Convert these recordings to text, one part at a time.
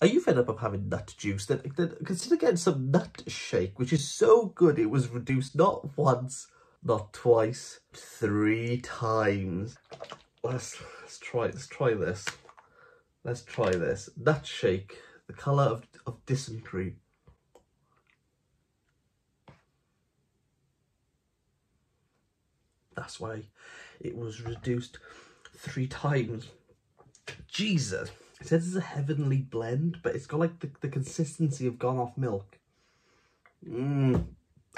Are you fed up of having nut juice? Then consider getting some nut shake, which is so good it was reduced not once, not twice, 3 times. Let's try this. Let's try this. Nut shake, the colour of dysentery. That's why it was reduced 3 times. Jesus. It says it's a heavenly blend, but it's got like the consistency of gone off milk.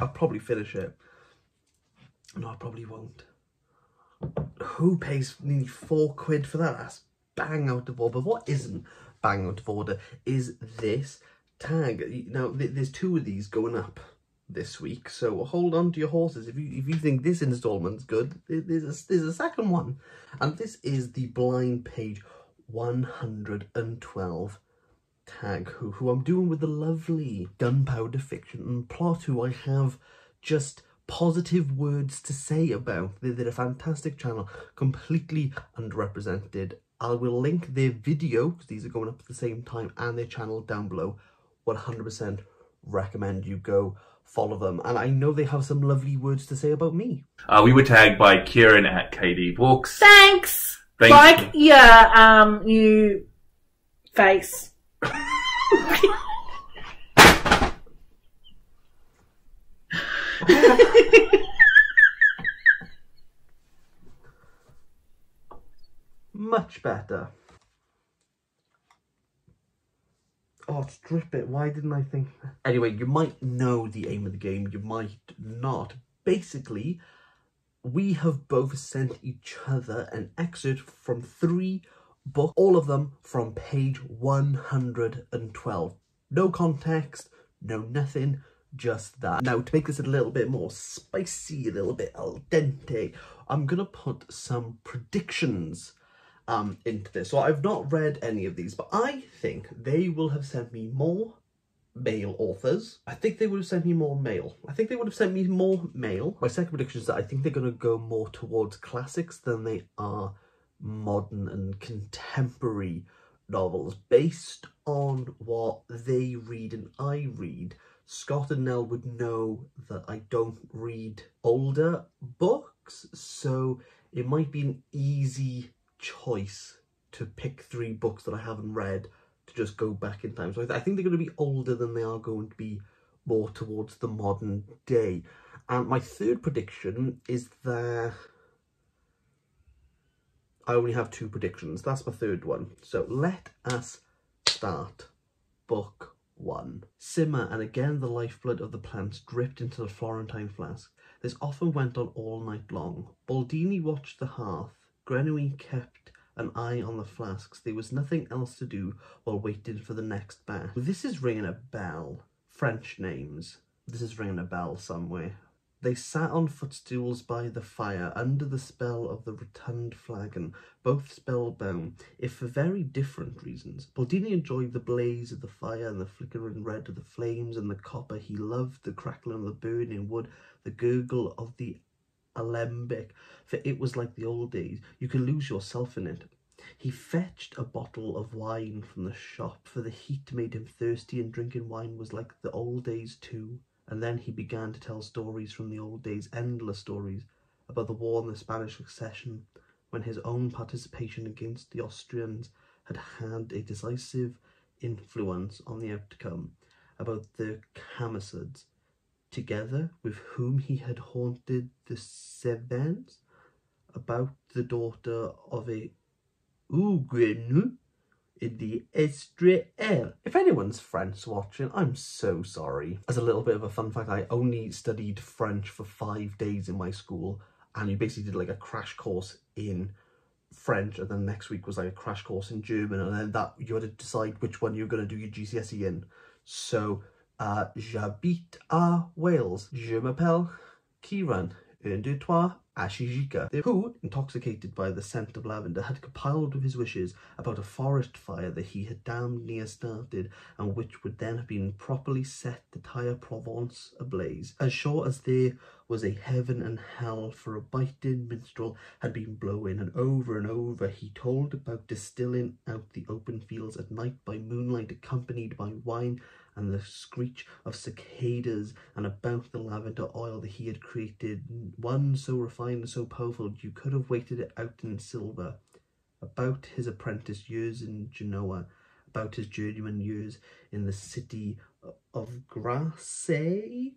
I'll probably finish it. No, I probably won't. Who pays nearly £4 for that? That's bang out of order. But what isn't bang out of order is this tag. Now, there's 2 of these going up this week, so hold on to your horses. If you think this installment's good, there's a second one. And this is the blind page 112 tag, who I'm doing with the lovely Gunpowder Fiction and Plot, who I have just positive words to say about. They're a fantastic channel, completely underrepresented. I will link their video, because these are going up at the same time, and their channel down below. 100% recommend you go follow them, and I know they have some lovely words to say about me. We were tagged by Kieran at KDBooks. Thanks! Like your new face. Much better. Oh, it's dripping. Why didn't I think that? Anyway, you might know the aim of the game, you might not. Basically, we have both sent each other an excerpt from 3 books, all of them from page 112. No context, no nothing, just that. Now, to make this a little bit more spicy, a little bit al dente, I'm going to put some predictions into this. So I've not read any of these, but I think they will have sent me more male authors. I think they would have sent me more male. My second prediction is that I think they're going to go more towards classics than they are modern and contemporary novels, based on what they read and I read. Scott and Nell would know that I don't read older books, so it might be an easy choice to pick 3 books that I haven't read to just go back in time. So I think they're going to be older than they are going to be more towards the modern day. And my third prediction is that I only have 2 predictions. That's my third one. So let us start. Book 1. Simmer, and again the lifeblood of the plants dripped into the Florentine flask. This offer went on all night long. Baldini watched the hearth. Grenouille kept an eye on the flasks. There was nothing else to do while waiting for the next batch. This is ringing a bell. French names. This is ringing a bell somewhere. They sat on footstools by the fire, under the spell of the rotund flagon, both spellbound, if for very different reasons. Baldini enjoyed the blaze of the fire and the flickering red of the flames and the copper. He loved the crackling of the burning wood, the gurgle of the alembic, for it was like the old days. You could lose yourself in it. He fetched a bottle of wine from the shop, for the heat made him thirsty, and drinking wine was like the old days too. And then he began to tell stories from the old days, endless stories, about the war and the Spanish succession, when his own participation against the Austrians had had a decisive influence on the outcome, about the Camisards, together with whom he had haunted the Cévennes, about the daughter of a Huguenot in the Estrel. If anyone's French watching, I'm so sorry. As a little bit of a fun fact, I only studied French for 5 days in my school, and we basically did like a crash course in French, and then next week was like a crash course in German, and then that you had to decide which one you were going to do your GCSE in. So j'habite à Wales. Je m'appelle Kieran. Un, deux, trois, Ashijika. Who, intoxicated by the scent of lavender, had compiled with his wishes about a forest fire that he had damned near started, and which would then have been properly set to tie a Provence ablaze. As sure as there was a heaven and hell, for a biting minstrel had been blowing, and over he told about distilling out the open fields at night by moonlight, accompanied by wine and the screech of cicadas, and about the lavender oil that he had created, one so refined and so powerful you could have weighted it out in silver, about his apprentice years in Genoa, about his journeyman years in the city of Grasse. You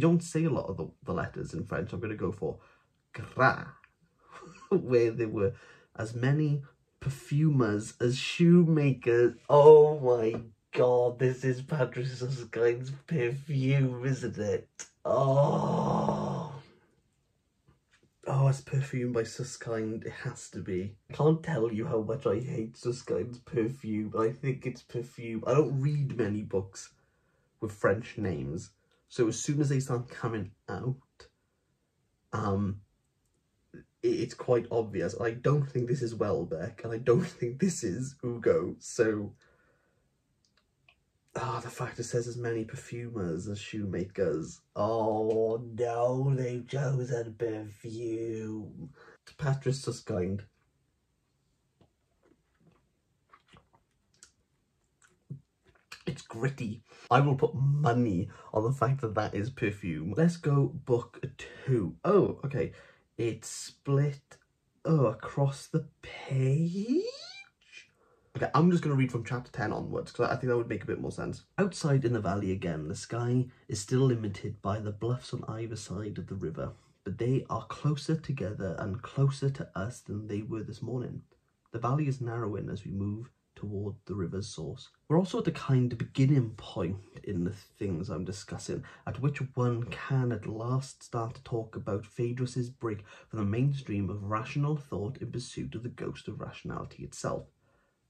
don't say a lot of the letters in French. I'm going to go for Grasse, where there were as many perfumers as shoemakers. Oh my god, this is Patrick Suskind's perfume, isn't it? Oh, it's perfume by Suskind. It has to be. I can't tell you how much I hate Suskind's perfume. I think it's perfume. I don't read many books with French names, so as soon as they start coming out, it's quite obvious. I don't think this is Welbeck, and I don't think this is Hugo, so... Ah, oh, the fact it says as many perfumers as shoemakers. Oh no, they've chosen perfume. To Patrick Suskind. It's gritty. I will put money on the fact that that is perfume. Let's go book two. Oh, okay. It's split across the page. Okay, I'm just going to read from chapter 10 onwards, because I think that would make a bit more sense. Outside in the valley again, the sky is still limited by the bluffs on either side of the river, but they are closer together and closer to us than they were this morning. The valley is narrowing as we move toward the river's source. We're also at the kind of beginning point in the things I'm discussing, at which one can at last start to talk about Phaedrus's break from the mainstream of rational thought in pursuit of the ghost of rationality itself.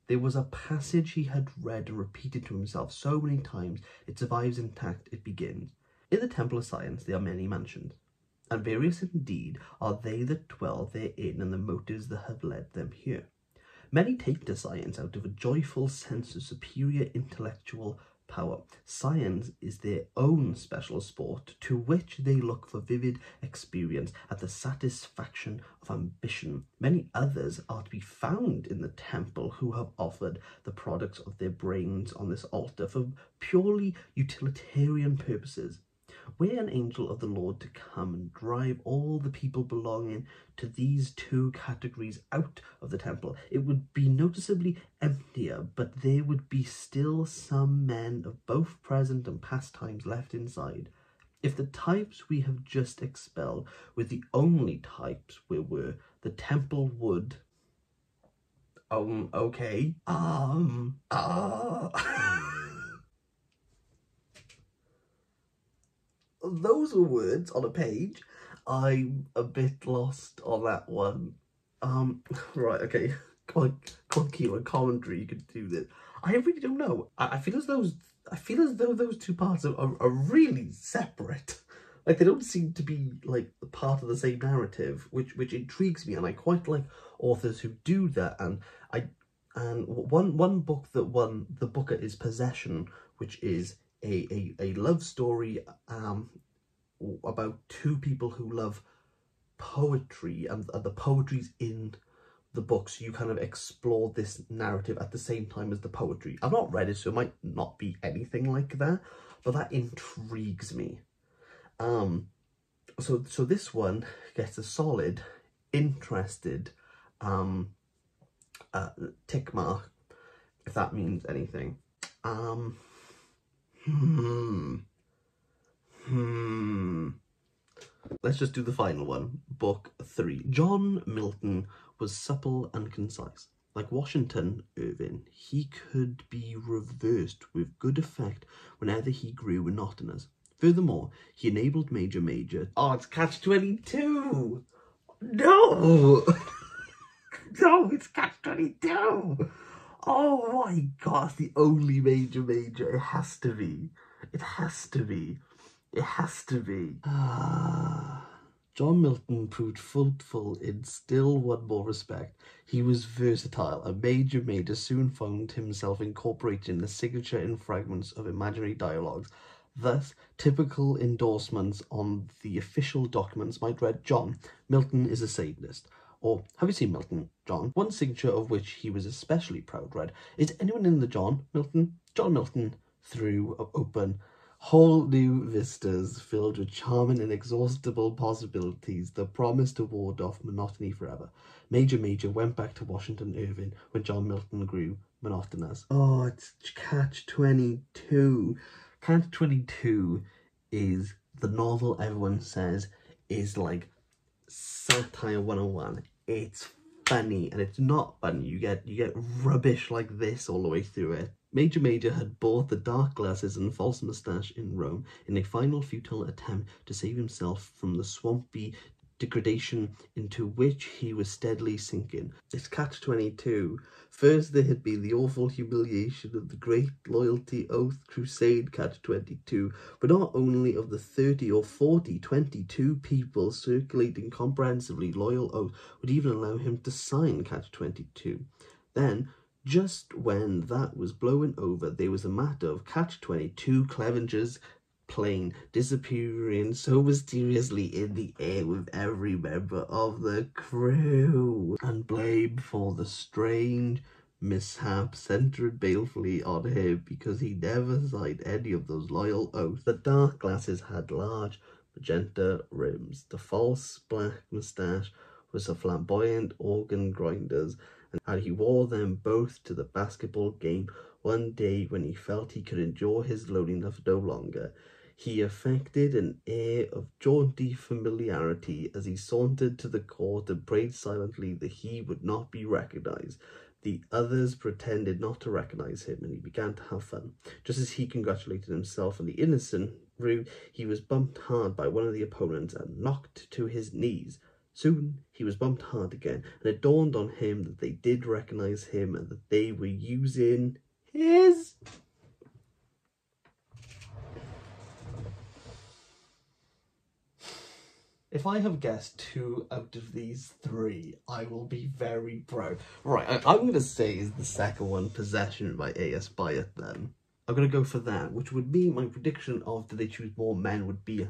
There was a passage he had read and repeated to himself so many times, it survives intact, it begins. In the Temple of Science there are many mansions, and various indeed are they that dwell therein and the motives that have led them here. Many take to science out of a joyful sense of superior intellectual power. Science is their own special sport, to which they look for vivid experience at the satisfaction of ambition. Many others are to be found in the temple who have offered the products of their brains on this altar for purely utilitarian purposes. We're an angel of the Lord to come and drive all the people belonging to these two categories out of the temple. It would be noticeably emptier, but there would be still some men of both present and past times left inside. If the types we have just expelled were the only types we were, the temple would... okay. Those were words on a page. I'm a bit lost on that one. Right, okay. Come on, Kieran, commentary, you could do this. I really don't know. I feel as though those two parts are really separate. Like, they don't seem to be, like, part of the same narrative, which intrigues me, and I quite like authors who do that, and one book that won the Booker is Possession, which is a love story about two people who love poetry, and the poetry's in the book, so you kind of explore this narrative at the same time as the poetry. I've not read it, so it might not be anything like that, but that intrigues me. So this one gets a solid interested tick mark, if that means anything. Let's just do the final one, book three. John Milton was supple and concise. Like Washington Irving, he could be reversed with good effect whenever he grew monotonous. Furthermore, he enabled Major Major... Oh, it's Catch-22! No! No, it's Catch-22! Oh my god, it's the only Major Major. It has to be. It has to be. It has to be. John Milton proved fruitful in still one more respect. He was versatile, and Major Major soon found himself incorporating the signature in fragments of imaginary dialogues, Thus, typical endorsements on the official documents might read, "John, Milton is a Satanist," or "Have you seen Milton, John?" One signature of which he was especially proud read, "Is anyone in the John Milton, through open, whole new vistas filled with charming and inexhaustible possibilities that promise to ward off monotony forever. Major Major went back to Washington Irving when John Milton grew monotonous." Oh, it's Catch-22. Catch-22 is the novel everyone says is like satire 101. It's funny, and it's not funny. You get rubbish like this all the way through it. Major Major had bought the dark glasses and false moustache in Rome in a final futile attempt to save himself from the swampy degradation into which he was steadily sinking. It's Catch-22. First there had been the awful humiliation of the great loyalty oath crusade Catch-22, but not only of the 30 or 40 22 people circulating comprehensively loyal oath would even allow him to sign Catch-22. Then, just when that was blowing over, there was a matter of Catch-22 Clevenger's plane disappearing so mysteriously in the air with every member of the crew, and blame for the strange mishap centered balefully on him because he never signed any of those loyal oaths. The dark glasses had large magenta rims, the false black moustache was a flamboyant organ grinder's, and he wore them both to the basketball game one day when he felt he could endure his loneliness no longer. He affected an air of jaunty familiarity as he sauntered to the court and prayed silently that he would not be recognised. The others pretended not to recognise him, and he began to have fun. Just as he congratulated himself on the innocent ruse, he was bumped hard by one of the opponents and knocked to his knees. Soon he was bumped hard again, and it dawned on him that they did recognise him and that they were using his... If I have guessed 2 out of these 3, I will be very proud. Right, I'm going to say is the second one, Possession by A.S. Byatt, then. I'm going to go for that, which would mean my prediction of do they choose more men would be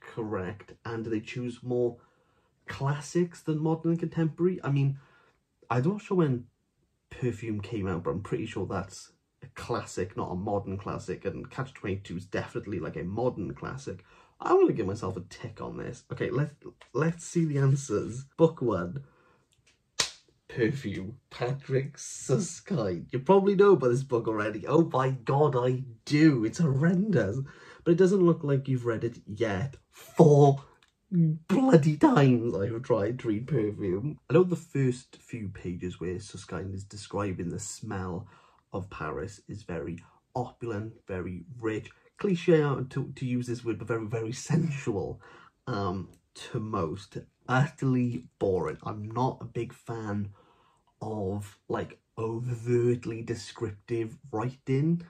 correct, and do they choose more classics than modern and contemporary? I mean, I'm not sure when Perfume came out, but I'm pretty sure that's a classic, not a modern classic, and Catch-22 is definitely like a modern classic. I'm going to give myself a tick on this. Okay, let's see the answers. Book 1, Perfume, Patrick Suskind. You probably know about this book already. Oh my god, I do. It's horrendous. But it doesn't look like you've read it yet. 4 bloody times I have tried to read Perfume. I know the first few pages where Suskind is describing the smell of Paris is very opulent, very rich. Cliche to use this word, but very, very sensual to most. Utterly boring. I'm not a big fan of like overtly descriptive writing.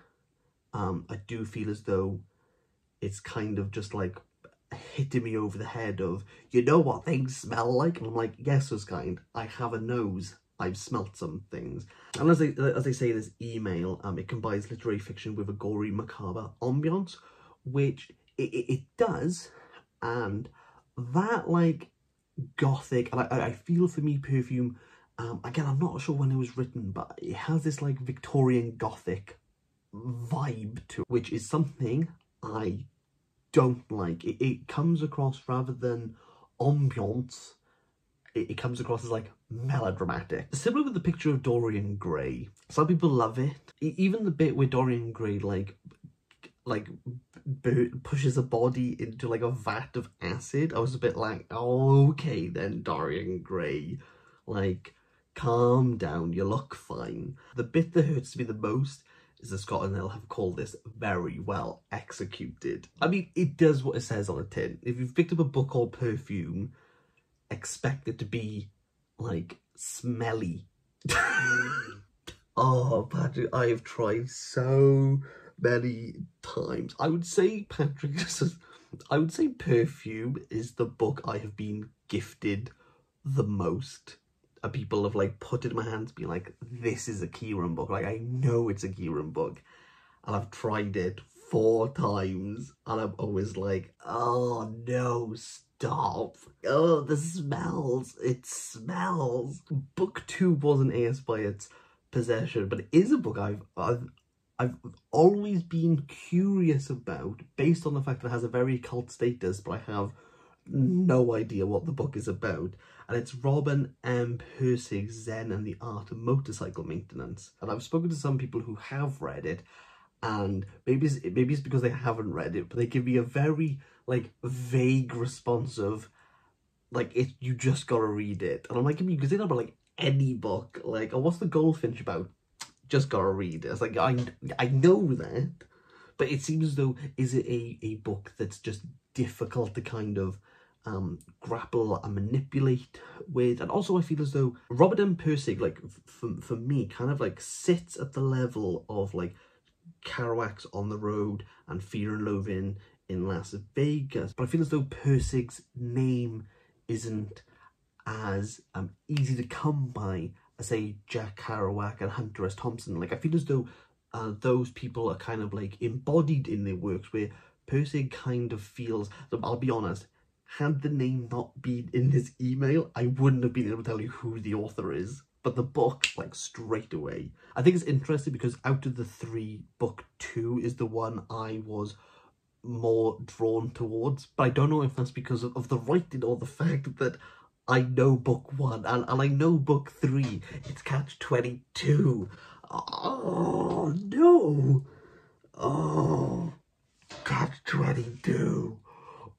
I do feel as though it's kind of just like hitting me over the head of, you know what things smell like? And I'm like, yes, Suskind, I have a nose. I've smelt some things. And as they say in this email, it combines literary fiction with a gory, macabre ambience, which it does, and that like gothic, and I feel for me Perfume, again, I'm not sure when it was written, but it has this like Victorian gothic vibe to it, which is something I don't like. It comes across rather than ambience, it comes across as like melodramatic. Similar with the picture of Dorian Gray. Some people love it. Even the bit where Dorian Gray like pushes a body into like a vat of acid, I was a bit like, oh, okay then, Dorian Gray, like calm down, you look fine. The bit that hurts me the most is the Scot and they'll have called this very well executed. I mean, it does what it says on a tin. If you've picked up a book called Perfume, expect it to be like smelly. Oh, Patrick, I have tried so many times. I would say Patrick, I would say Perfume is the book I have been gifted the most. People have like put it in my hands, be like, this is a Kieran book. Like, I know it's a Kieran book, and I've tried it 4 times, and I'm always like, oh no, stop. Oh, the smells, it smells. Book 2 wasn't A.S. Byatt's Possession, but it is a book I've always been curious about, based on the fact that it has a very cult status, but I have no idea what the book is about. And it's Robert M. Pirsig's Zen and the Art of Motorcycle Maintenance. And I've spoken to some people who have read it, and maybe it's because they haven't read it, but they give me a very, like, vague response of, like, you just gotta read it. And I'm like, I mean, you can say that about, like, any book. Like, oh, what's The Goldfinch about? Just gotta read it. It's like, I know that, but it seems as though, is it a book that's just difficult to kind of grapple and manipulate with? And also I feel as though Robert M. Pirsig, like, for me, kind of like sits at the level of like Kerouac's On the Road and Fear and Loathing in Las Vegas, but I feel as though Pirsig's name isn't as easy to come by, say, Jack Kerouac and Hunter S. Thompson. Like, I feel as though those people are kind of like embodied in their works, where Pirsig kind of feels, I'll be honest, had the name not been in this email, I wouldn't have been able to tell you who the author is. But the book, like, straight away. I think it's interesting because out of the 3, book 2 is the one I was more drawn towards. But I don't know if that's because of the writing or the fact that I know book 1 and I know book 3. It's Catch-22. Oh, no. Oh, Catch-22.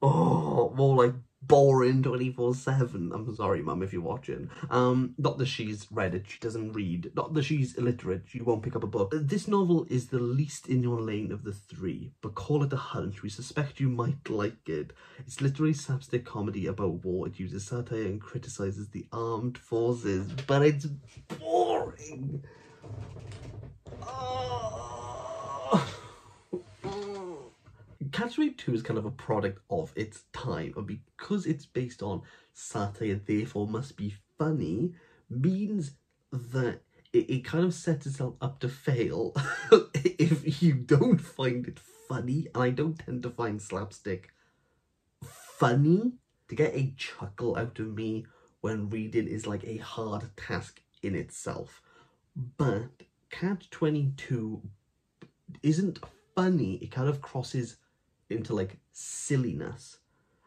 Oh, more like boring 24/7. I'm sorry, Mum, if you're watching. Not that she's read it. She doesn't read. Not that she's illiterate. She won't pick up a book. This novel is the least in your lane of the 3, but call it a hunch. We suspect you might like it. It's literally slapstick comedy about war. It uses satire and criticises the armed forces, but it's boring. Oh. Catch-22 is kind of a product of its time, and because it's based on satire, therefore must be funny, means that it kind of sets itself up to fail if you don't find it funny, and I don't tend to find slapstick funny. To get a chuckle out of me when reading is like a hard task in itself, but Catch-22 isn't funny, it kind of crosses into like silliness,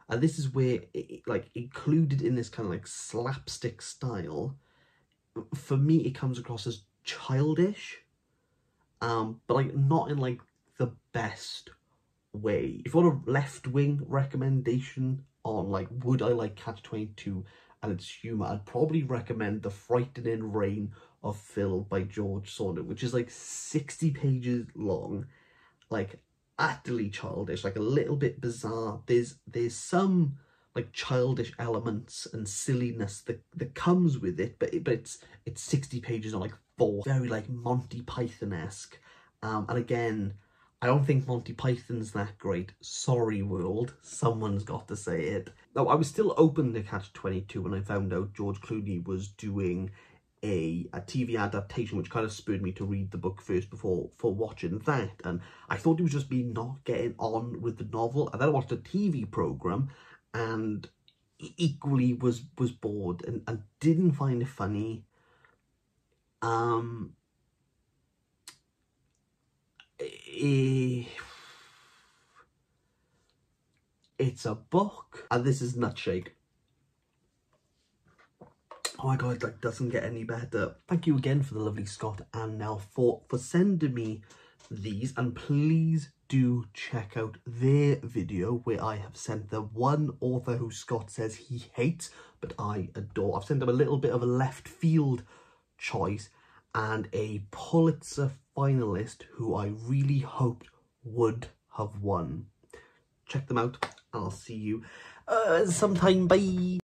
and this is where it, like, included in this kind of like slapstick style, for me it comes across as childish, but like not in like the best way. If you want a left-wing recommendation on like would I like Catch-22 and its humor, I'd probably recommend The Frightening Reign of Phil by George Saunders, which is like 60 pages long, like utterly childish, like a little bit bizarre. There's some like childish elements and silliness that comes with it, but it's 60 pages on like 4, very like Monty Python-esque, and again, I don't think Monty Python's that great. Sorry, world, someone's got to say it. Now, I was still open to Catch-22 when I found out George Clooney was doing a TV adaptation, which kind of spurred me to read the book first before watching that, and I thought it was just me not getting on with the novel, and then I watched a TV programme and equally was bored and didn't find it funny. It's a book, and this is Nutshake. Oh my god, that doesn't get any better. Thank you again for the lovely Scott and Nell for sending me these, and please do check out their video where I have sent the one author who Scott says he hates but I adore. I've sent them a little bit of a left field choice and a Pulitzer finalist who I really hoped would have won. Check them out. I'll see you sometime. Bye.